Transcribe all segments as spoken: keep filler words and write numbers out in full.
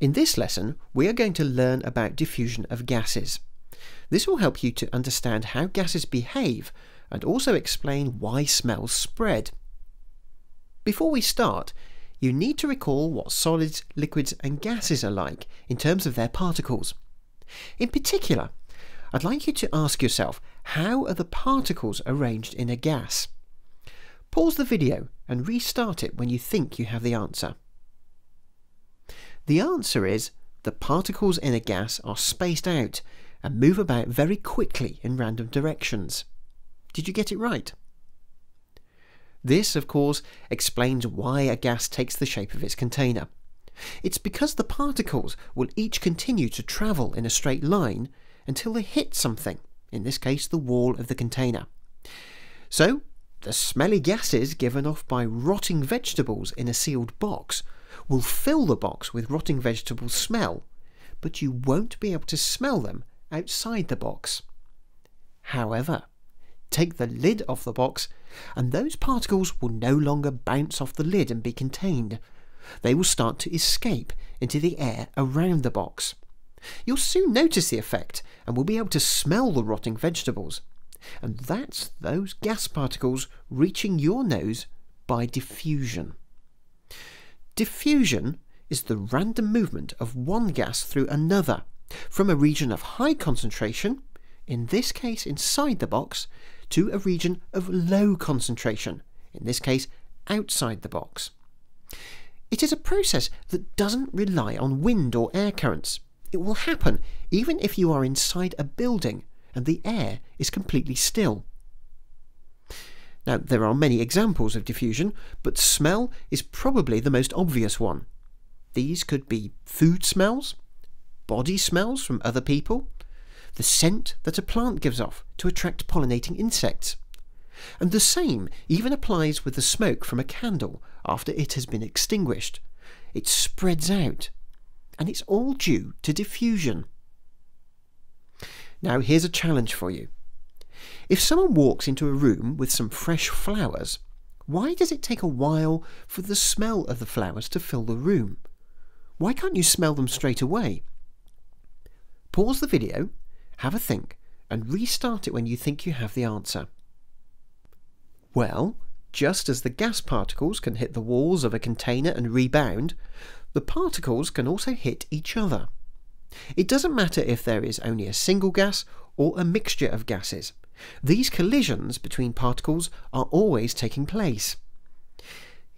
In this lesson, we are going to learn about diffusion of gases. This will help you to understand how gases behave and also explain why smells spread. Before we start, you need to recall what solids, liquids and gases are like in terms of their particles. In particular, I'd like you to ask yourself, how are the particles arranged in a gas? Pause the video and restart it when you think you have the answer. The answer is the particles in a gas are spaced out and move about very quickly in random directions. Did you get it right? This, of course, explains why a gas takes the shape of its container. It's because the particles will each continue to travel in a straight line until they hit something, in this case the wall of the container. So, the smelly gases given off by rotting vegetables in a sealed box will fill the box with rotting vegetable smell, but you won't be able to smell them outside the box. However, take the lid off the box and those particles will no longer bounce off the lid and be contained. They will start to escape into the air around the box. You'll soon notice the effect and will be able to smell the rotting vegetables. And that's those gas particles reaching your nose by diffusion. Diffusion is the random movement of one gas through another, from a region of high concentration, in this case inside the box, to a region of low concentration, in this case outside the box. It is a process that doesn't rely on wind or air currents. It will happen even if you are inside a building and the air is completely still. Now, there are many examples of diffusion, but smell is probably the most obvious one. These could be food smells, body smells from other people, the scent that a plant gives off to attract pollinating insects. And the same even applies with the smoke from a candle after it has been extinguished. It spreads out, and it's all due to diffusion. Now, here's a challenge for you. If someone walks into a room with some fresh flowers, why does it take a while for the smell of the flowers to fill the room? Why can't you smell them straight away? Pause the video, have a think, and restart it when you think you have the answer. Well, just as the gas particles can hit the walls of a container and rebound, the particles can also hit each other. It doesn't matter if there is only a single gas or a mixture of gases. These collisions between particles are always taking place.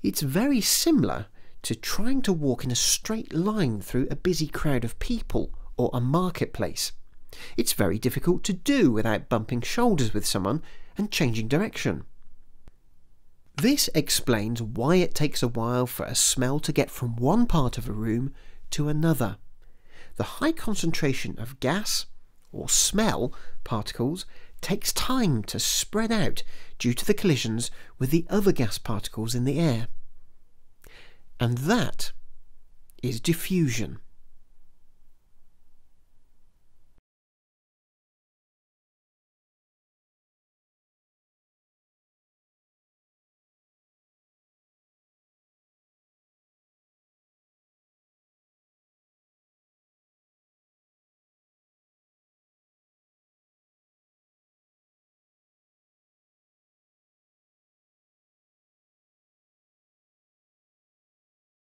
It's very similar to trying to walk in a straight line through a busy crowd of people or a marketplace. It's very difficult to do without bumping shoulders with someone and changing direction. This explains why it takes a while for a smell to get from one part of a room to another. The high concentration of gas or smell particles takes time to spread out due to the collisions with the other gas particles in the air. And that is diffusion.